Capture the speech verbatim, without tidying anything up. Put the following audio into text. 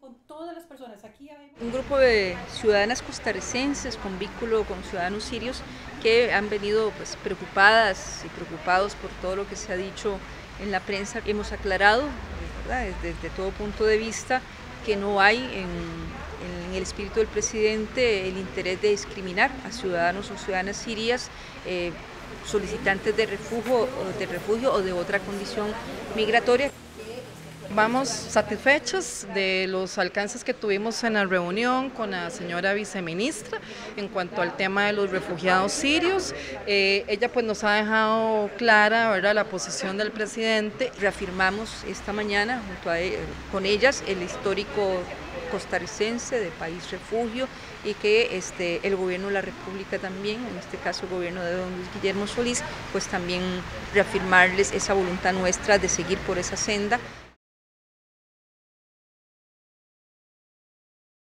con todas las personas. Aquí hay un grupo de ciudadanas costarricenses con vínculo con ciudadanos sirios que han venido pues, preocupadas y preocupados por todo lo que se ha dicho en la prensa. Hemos aclarado, ¿verdad?, desde todo punto de vista que no hay en, en el espíritu del presidente el interés de discriminar a ciudadanos o ciudadanas sirias eh, solicitantes de refugio, de refugio o de otra condición migratoria. Vamos satisfechos de los alcances que tuvimos en la reunión con la señora viceministra en cuanto al tema de los refugiados sirios. Eh, ella pues nos ha dejado clara, ¿verdad?, la posición del presidente. Reafirmamos esta mañana junto a, eh, con ellas el histórico costarricense de país refugio y que este, el gobierno de la República también, en este caso el gobierno de don Luis Guillermo Solís, pues también reafirmarles esa voluntad nuestra de seguir por esa senda.